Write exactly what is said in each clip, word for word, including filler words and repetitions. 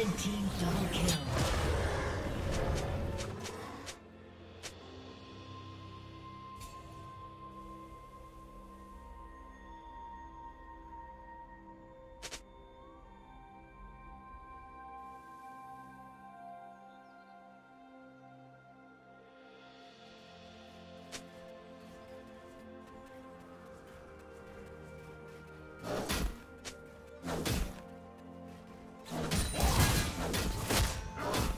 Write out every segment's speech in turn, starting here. Red team double kill. Oh.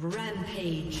Rampage.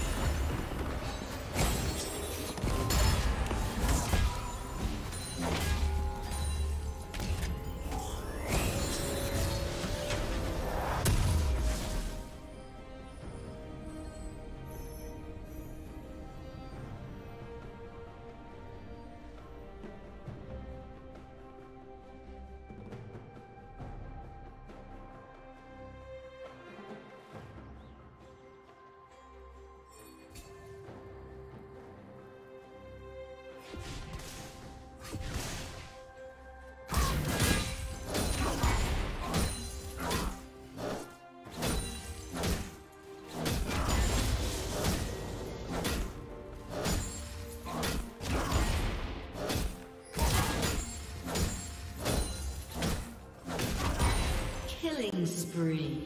Killing spree.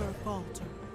never falter.